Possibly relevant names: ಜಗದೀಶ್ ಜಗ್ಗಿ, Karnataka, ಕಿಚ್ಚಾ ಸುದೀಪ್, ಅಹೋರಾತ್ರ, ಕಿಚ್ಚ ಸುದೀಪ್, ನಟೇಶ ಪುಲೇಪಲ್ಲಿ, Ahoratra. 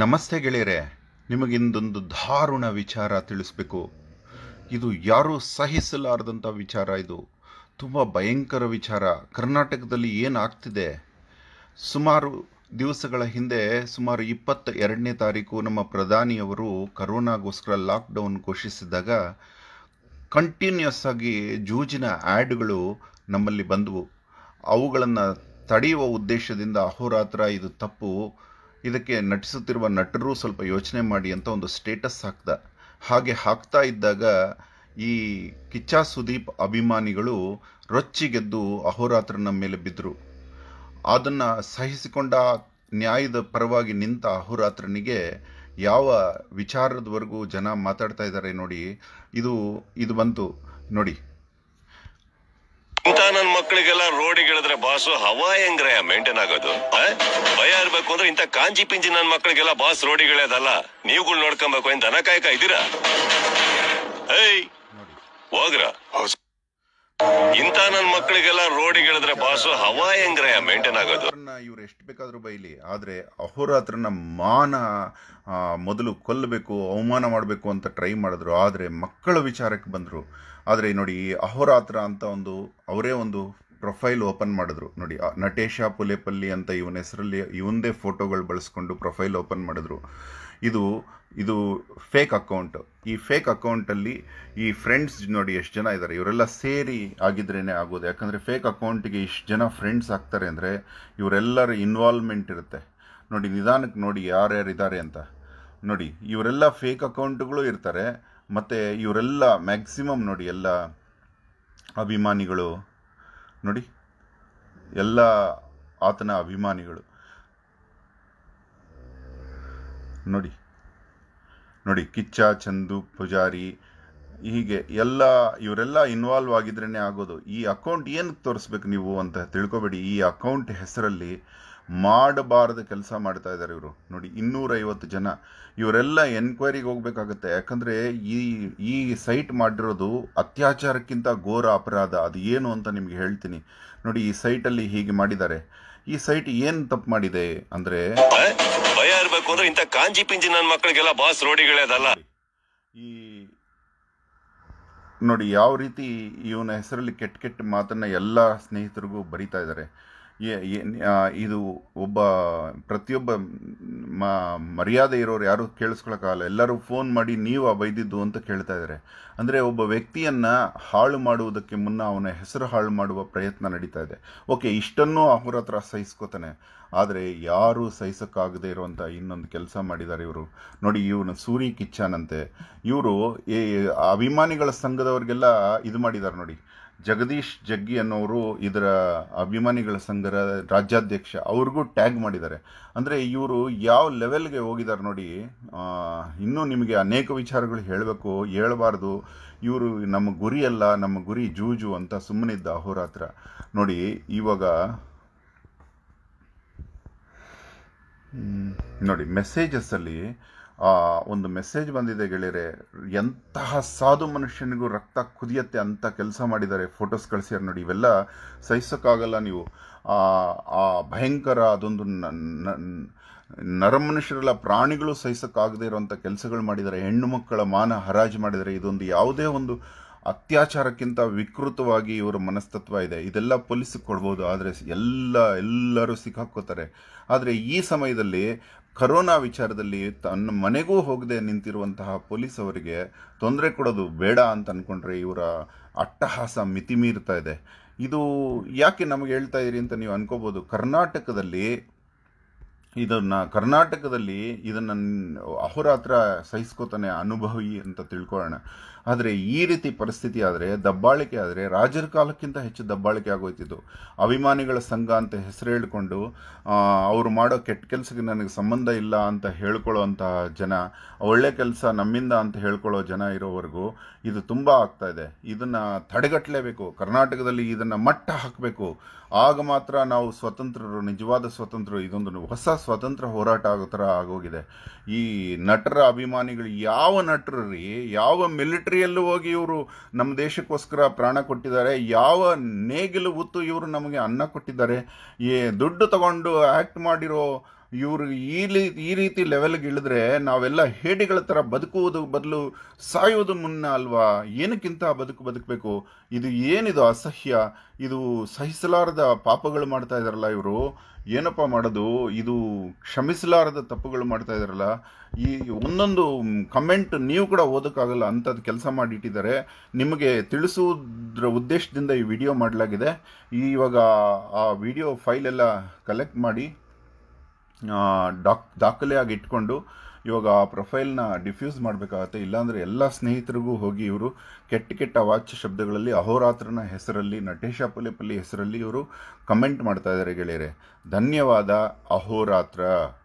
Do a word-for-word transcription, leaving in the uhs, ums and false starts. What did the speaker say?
ನಮಸ್ತೆ ಗೆಳೆಯರೇ, ನಿಮಗಿಂದೊಂದು ಧಾರುಣ ವಿಚಾರ ತಿಳಿಸಬೇಕು. ಇದು ಯಾರು ಸಹಿಸಲಾರದಂತ ವಿಚಾರ, ಇದು ತುಂಬಾ ಭಯಂಕರ ವಿಚಾರ. ಕರ್ನಾಟಕದಲ್ಲಿ ಏನು ಆಗ್ತಿದೆ, ಸುಮಾರು ದಿವಸಗಳ ಹಿಂದೆ ಸುಮಾರು ಇಪ್ಪತ್ತ ಎರಡನೇ ತಾರೀಕು ನಮ್ಮ ಪ್ರಧಾನಿಯವರು ಕರೋನಾಗೋಸ್ಕರ ಲಾಕ್ಡೌನ್ ಘೋಷಿಸಿದಾಗ ಕಂಟಿನ್ಯೂಸ್ ಆಗಿ ಜೂಜಿನ ಆಡ್ಗಳು ನಮ್ಮಲ್ಲಿ ಬಂದವು. ಅವುಗಳನ್ನು ತಡೆಯುವ ಉದ್ದೇಶದಿಂದ ಅಹೋರಾತ್ರ ಇದು ತಪ್ಪು, ಇದಕ್ಕೆ ನಟಿಸುತ್ತಿರುವ ನಟರು ಸ್ವಲ್ಪ ಯೋಚನೆ ಮಾಡಿ ಅಂತ ಒಂದು ಸ್ಟೇಟಸ್ ಹಾಕ್ದ. ಹಾಗೆ ಹಾಕ್ತಾ ಇದ್ದಾಗ ಈ ಕಿಚ್ಚಾ ಸುದೀಪ್ ಅಭಿಮಾನಿಗಳು ರೊಚ್ಚಿಗೆದ್ದು ಅಹೋರಾತ್ರನ ಮೇಲೆ ಬಿದ್ದರು. ಅದನ್ನು ಸಹಿಸಿಕೊಂಡ, ನ್ಯಾಯದ ಪರವಾಗಿ ನಿಂತ ಅಹೋರಾತ್ರನಿಗೆ ಯಾವ ವಿಚಾರದವರೆಗೂ ಜನ ಮಾತಾಡ್ತಾ ಇದ್ದಾರೆ ನೋಡಿ. ಇದು ಇದು ಬಂತು ನೋಡಿ. ನನ್ನ ಮಕ್ಕಳಿಗೆಲ್ಲ ರೋಡಿಗಿಳಿದ್ರೆ ಬಾಸು ಹವಾ ಹೆಂಗ್ರೆ ಮೇಂಟೈನ್ ಆಗೋದು? ಭಯ ಇರ್ಬೇಕು ಅಂದ್ರೆ ಇಂತ ಕಾಂಜಿ ಪಿಂಜಿ ನನ್ನ ಮಕ್ಕಳಿಗೆಲ್ಲ ಬಾಸ್ ರೋಡಿಗಿಳಿಯೋದಲ್ಲ, ನೀವುಗಳು ನೋಡ್ಕೊಬೇಕು. ಏನ್ ದನ ಕಾಯಕ ಇದ್ದೀರಾ? ಏಯ್ ಹೋಗ್ರ. ಇಂತ ನನ್ನ ಮಕ್ಕಳಿಗೆಲ್ಲ ರೋಡಿಗಿಳಿದ್ರೆ ಬಾಸು ಹವಾ ಹೆಂಗ್ರೆ ಮೇಂಟೈನ್ ಆಗೋದು? ಇವ್ರು ಎಷ್ಟು ಬೇಕಾದ್ರೂ ಬೈಲಿ, ಆದ್ರೆ ಅಹೋರಾತ್ರನ ಮಾನ ಮೊದಲು ಕೊಲ್ಲಬೇಕು, ಅವಮಾನ ಮಾಡಬೇಕು ಅಂತ ಟ್ರೈ ಮಾಡಿದ್ರು. ಆದರೆ ಮಕ್ಕಳ ವಿಚಾರಕ್ಕೆ ಬಂದರು. ಆದರೆ ನೋಡಿ, ಅಹೋರಾತ್ರ ಅಂತ ಒಂದು ಅವರೇ ಒಂದು ಪ್ರೊಫೈಲ್ ಓಪನ್ ಮಾಡಿದ್ರು ನೋಡಿ. ನಟೇಶ ಪುಲೇಪಲ್ಲಿ ಅಂತ ಇವನ ಹೆಸರಲ್ಲಿ ಇವಂದೇ ಫೋಟೋಗಳು ಬಳಸ್ಕೊಂಡು ಪ್ರೊಫೈಲ್ ಓಪನ್ ಮಾಡಿದ್ರು. ಇದು ಇದು ಫೇಕ್ ಅಕೌಂಟ್. ಈ ಫೇಕ್ ಅಕೌಂಟಲ್ಲಿ ಈ ಫ್ರೆಂಡ್ಸ್ ನೋಡಿ ಎಷ್ಟು ಜನ ಇದ್ದಾರೆ, ಇವರೆಲ್ಲ ಸೇರಿ ಆಗಿದ್ರೇ ಆಗೋದು. ಯಾಕಂದರೆ ಫೇಕ್ ಅಕೌಂಟಿಗೆ ಇಷ್ಟು ಜನ ಫ್ರೆಂಡ್ಸ್ ಆಗ್ತಾರೆ ಅಂದರೆ ಇವರೆಲ್ಲರ ಇನ್ವಾಲ್ವ್ಮೆಂಟ್ ಇರುತ್ತೆ ನೋಡಿ. ನಿಧಾನಕ್ಕೆ ನೋಡಿ ಯಾರ್ಯಾರು ಇದ್ದಾರೆ ಅಂತ ನೋಡಿ. ಇವರೆಲ್ಲ ಫೇಕ್ ಅಕೌಂಟ್ಗಳು ಇರ್ತಾರೆ, ಮತ್ತು ಇವರೆಲ್ಲ ಮ್ಯಾಕ್ಸಿಮಮ್ ನೋಡಿ ಎಲ್ಲ ಅಭಿಮಾನಿಗಳು ನೋಡಿ, ಎಲ್ಲ ಆತನ ಅಭಿಮಾನಿಗಳು ನೋಡಿ ನೋಡಿ ಕಿಚ್ಚ, ಚಂದು, ಪೂಜಾರಿ, ಹೀಗೆ ಎಲ್ಲ ಇವರೆಲ್ಲ ಇನ್ವಾಲ್ವ್ ಆಗಿದ್ರೇ ಆಗೋದು. ಈ ಅಕೌಂಟ್ ಏನಕ್ಕೆ ತೋರಿಸ್ಬೇಕು ನೀವು ಅಂತ ತಿಳ್ಕೊಬೇಡಿ. ಈ ಅಕೌಂಟ್ ಹೆಸರಲ್ಲಿ ಮಾಡಬಾರ್ದು ಕೆಲಸ ಮಾಡ್ತಾ ಇದ್ದಾರೆ ಇವರು ನೋಡಿ. ಇನ್ನೂರೈವತ್ತು ಜನ ಇವರೆಲ್ಲ ಎನ್ಕ್ವೈರಿಗೆ ಹೋಗ್ಬೇಕಾಗತ್ತೆ. ಯಾಕಂದರೆ ಈ ಈ ಸೈಟ್ ಮಾಡಿರೋದು ಅತ್ಯಾಚಾರಕ್ಕಿಂತ ಘೋರ ಅಪರಾಧ. ಅದು ಏನು ಅಂತ ನಿಮಗೆ ಹೇಳ್ತೀನಿ ನೋಡಿ. ಈ ಸೈಟಲ್ಲಿ ಹೀಗೆ ಮಾಡಿದ್ದಾರೆ. ಈ ಸೈಟ್ ಏನು ತಪ್ಪು ಮಾಡಿದೆ ಅಂದರೆ, ಭಯ ಇರಬೇಕು ಅಂದರೆ ಇಂಥ ಕಾಂಜಿ ಪಿಂಜಿ ನನ್ನ ಮಕ್ಕಳಿಗೆಲ್ಲ ಬಾಸ್ ರೋಡಿಗಿಳಿಯೋದಲ್ಲ. ಈ ನೋಡಿ ಯಾವ ರೀತಿ ಇವನ ಹೆಸರಲ್ಲಿ ಕೆಟ್ಟ ಕೆಟ್ಟ ಮಾತನ್ನು ಎಲ್ಲ ಸ್ನೇಹಿತರಿಗೂ ಬರೀತಾ ಇದ್ದಾರೆ. ಇದು ಒಬ್ಬ ಪ್ರತಿಯೊಬ್ಬ ಮ ಮರ್ಯಾದೆ ಇರೋರು ಯಾರೂ ಕೇಳಿಸ್ಕೊಳಕ್ಕಾಗಲ್ಲ. ಎಲ್ಲರೂ ಫೋನ್ ಮಾಡಿ ನೀವು ಆ ಬೈದಿದ್ದು ಅಂತ ಕೇಳ್ತಾ ಇದ್ದಾರೆ. ಅಂದರೆ ಒಬ್ಬ ವ್ಯಕ್ತಿಯನ್ನು ಹಾಳು ಮಾಡುವುದಕ್ಕೆ ಮುನ್ನ ಅವನ ಹೆಸರು ಹಾಳು ಮಾಡುವ ಪ್ರಯತ್ನ ನಡೀತಾ ಇದೆ. ಓಕೆ, ಇಷ್ಟನ್ನೂ ಅಹೋರಾತ್ರ ಸಹಿಸ್ಕೋತಾನೆ. ಆದರೆ ಯಾರೂ ಸಹಿಸೋಕ್ಕಾಗದೇ ಇರುವಂಥ ಇನ್ನೊಂದು ಕೆಲಸ ಮಾಡಿದ್ದಾರೆ ಇವರು ನೋಡಿ. ಇವನು ಸೂರಿ ಕಿಚ್ಚನಂತೆ ಇವರು ಈ ಅಭಿಮಾನಿಗಳ ಸಂಘದವರಿಗೆಲ್ಲ ಇದು ಮಾಡಿದ್ದಾರೆ ನೋಡಿ. ಜಗದೀಶ್ ಜಗ್ಗಿ ಅನ್ನೋರು ಇದರ ಅಭಿಮಾನಿಗಳ ಸಂಘದ ರಾಜ್ಯಾಧ್ಯಕ್ಷ, ಅವ್ರಿಗೂ ಟ್ಯಾಗ್ ಮಾಡಿದ್ದಾರೆ. ಅಂದರೆ ಇವರು ಯಾವ ಲೆವೆಲ್ಗೆ ಹೋಗಿದ್ದಾರೆ ನೋಡಿ. ಇನ್ನೂ ನಿಮಗೆ ಅನೇಕ ವಿಚಾರಗಳು ಹೇಳಬೇಕು, ಹೇಳಬಾರ್ದು. ಇವರು ನಮ್ಮ ಗುರಿಯಲ್ಲ, ನಮ್ಮ ಗುರಿ ಜೂಜು ಅಂತ ಸುಮ್ಮನಿದ್ದ ಅಹೋರಾತ್ರ ನೋಡಿ. ಇವಾಗ ನೋಡಿ ಮೆಸೇಜಸ್ಸಲ್ಲಿ ಒಂದು ಮೆಸೇಜ್ ಬಂದಿದೆ ಗೆಳೆಯರೆ. ಎಂತಹ ಸಾಧು ಮನುಷ್ಯನಿಗೂ ರಕ್ತ ಕುದಿಯತ್ತೆ ಅಂತ ಕೆಲಸ ಮಾಡಿದ್ದಾರೆ, ಫೋಟೋಸ್ ಕಳಿಸ್ಯಾರ ನೋಡಿ. ಇವೆಲ್ಲ ಸಹಿಸೋಕ್ಕಾಗಲ್ಲ ನೀವು. ಆ ಭಯಂಕರ ಅದೊಂದು ನರಮನುಷ್ಯರೆಲ್ಲ ಪ್ರಾಣಿಗಳು ಸಹಿಸೋಕ್ಕಾಗದೇ ಇರೋವಂಥ ಕೆಲಸಗಳು ಮಾಡಿದ್ದಾರೆ. ಹೆಣ್ಣು ಮಕ್ಕಳ ಮಾನ ಹರಾಜು ಮಾಡಿದರೆ ಇದೊಂದು ಯಾವುದೇ ಒಂದು ಅತ್ಯಾಚಾರಕ್ಕಿಂತ ವಿಕೃತವಾಗಿ ಇವರ ಮನಸ್ತತ್ವ ಇದೆ. ಇದೆಲ್ಲ ಪೊಲೀಸಿಗೆ ಕೊಡ್ಬೋದು, ಆದರೆ ಎಲ್ಲ ಎಲ್ಲರೂ ಸಿಕ್ಕಾಕ್ಕೋತಾರೆ. ಆದರೆ ಈ ಸಮಯದಲ್ಲಿ ಕರೋನಾ ವಿಚಾರದಲ್ಲಿ ತನ್ನ ಮನೆಗೂ ಹೋಗದೆ ನಿಂತಿರುವಂತಹ ಪೊಲೀಸ್ ಅವರಿಗೆ ತೊಂದರೆ ಕೊಡೋದು ಬೇಡ ಅಂತ ಅಂದ್ಕೊಂಡ್ರೆ ಇವರ ಅಟ್ಟಹಾಸ ಮಿತಿ ಮೀರ್ತಾ ಇದೆ. ಇದು ಯಾಕೆ ನಮಗೆ ಹೇಳ್ತಾ ಇದ್ದೀರಿ ಅಂತ ನೀವು ಅನ್ಕೋಬೋದು. ಕರ್ನಾಟಕದಲ್ಲಿ ಇದನ್ನು ಕರ್ನಾಟಕದಲ್ಲಿ ಇದನ್ನು ಅಹೋರಾತ್ರ ಸಹಿಸ್ಕೋತಾನೆ, ಅನುಭವಿ ಅಂತ ತಿಳ್ಕೊಳ್ಳೋಣ. ಆದರೆ ಈ ರೀತಿ ಪರಿಸ್ಥಿತಿ ಆದರೆ, ದಬ್ಬಾಳಿಕೆ ಆದರೆ ರಾಜರ ಕಾಲಕ್ಕಿಂತ ಹೆಚ್ಚು ದಬ್ಬಾಳಿಕೆ ಆಗೋಯ್ತಿದ್ದು. ಅಭಿಮಾನಿಗಳ ಸಂಘ ಅಂತ ಹೆಸರು ಹೇಳ್ಕೊಂಡು ಅವರು ಮಾಡೋ ಕೆಟ್ಟ ಕೆಲಸಕ್ಕೆ ನನಗೆ ಸಂಬಂಧ ಇಲ್ಲ ಅಂತ ಹೇಳ್ಕೊಳ್ಳೋ ಅಂತಹ ಜನ, ಒಳ್ಳೆ ಕೆಲಸ ನಮ್ಮಿಂದ ಅಂತ ಹೇಳ್ಕೊಳ್ಳೋ ಜನ ಇರೋವರೆಗೂ ಇದು ತುಂಬ ಆಗ್ತಾ ಇದೆ. ಇದನ್ನು ತಡೆಗಟ್ಟಲೇಬೇಕು. ಕರ್ನಾಟಕದಲ್ಲಿ ಇದನ್ನು ಮಟ್ಟ ಹಾಕಬೇಕು. ಆಗ ಮಾತ್ರ ನಾವು ಸ್ವತಂತ್ರರು, ನಿಜವಾದ ಸ್ವತಂತ್ರರು. ಇದೊಂದು ಹೊಸ ಸ್ವತಂತ್ರ ಹೋರಾಟ ಆಗೋ ಥರ ಆಗೋಗಿದೆ. ಈ ನಟರ ಅಭಿಮಾನಿಗಳು ಯಾವ ನಟರೀ, ಯಾವ ಮಿಲಿಟರಿಯಲ್ಲೂ ಹೋಗಿ ಇವರು ನಮ್ಮ ದೇಶಕ್ಕೋಸ್ಕರ ಪ್ರಾಣ ಕೊಟ್ಟಿದ್ದಾರೆ, ಯಾವ ನೇಗಿಲು ಉತ್ತು ಇವರು ನಮಗೆ ಅನ್ನ ಕೊಟ್ಟಿದ್ದಾರೆ. ಈ ದುಡ್ಡು ತಗೊಂಡು ಆ್ಯಕ್ಟ್ ಮಾಡಿರೋ ಇವರು ಈ ಈ ರೀತಿ ಲೆವೆಲ್ಗೆ ಇಳಿದ್ರೆ ನಾವೆಲ್ಲ ಹೇಡಿಗಳ ತರ ಬದುಕುವುದು ಬದಲು ಸಾಯೋದು ಮುನ್ನ ಅಲ್ವಾ? ಏನಕ್ಕಿಂತ ಬದುಕು ಬದುಕಬೇಕು? ಇದು ಏನಿದು ಅಸಹ್ಯ, ಇದು ಸಹಿಸಲಾರದ ಪಾಪಗಳು ಮಾಡ್ತಾ ಇದ್ದಾರಲ್ಲ ಇವರು, ಏನಪ್ಪ ಮಾಡೋದು, ಇದು ಕ್ಷಮಿಸಲಾರದ ತಪ್ಪುಗಳು ಮಾಡ್ತಾ ಇದ್ದಾರಲ್ಲ. ಈ ಒಂದೊಂದು ಕಮೆಂಟ್ ನೀವು ಕೂಡ ಓದೋಕ್ಕಾಗಲ್ಲ ಅಂಥದ್ದು ಕೆಲಸ ಮಾಡಿಟ್ಟಿದ್ದಾರೆ. ನಿಮಗೆ ತಿಳಿಸುವುದರ ಉದ್ದೇಶದಿಂದ ಈ ವಿಡಿಯೋ ಮಾಡಲಾಗಿದೆ. ಇವಾಗ ಆ ವಿಡಿಯೋ ಫೈಲೆಲ್ಲ ಕಲೆಕ್ಟ್ ಮಾಡಿ ಡಾಕ್ ದಾಖಲೆ ಆಗಿ ಇಟ್ಕೊಂಡು ಇವಾಗ ಆ ಪ್ರೊಫೈಲ್ನ ಡಿಫ್ಯೂಸ್ ಮಾಡಬೇಕಾಗತ್ತೆ. ಇಲ್ಲಾಂದರೆ ಎಲ್ಲ ಸ್ನೇಹಿತರಿಗೂ ಹೋಗಿ ಇವರು ಕೆಟ್ಟ ಕೆಟ್ಟ ಅವಾಚ್ಯ ಶಬ್ದಗಳಲ್ಲಿ ಅಹೋರಾತ್ರನ ಹೆಸರಲ್ಲಿ ನಟೇಶ ಪುಲೆಪಲ್ಲಿ ಹೆಸರಲ್ಲಿ ಇವರು ಕಮೆಂಟ್ ಮಾಡ್ತಾ ಇದ್ದಾರೆ ಗೆಳೆಯರೆ. ಧನ್ಯವಾದ. ಅಹೋರಾತ್ರ.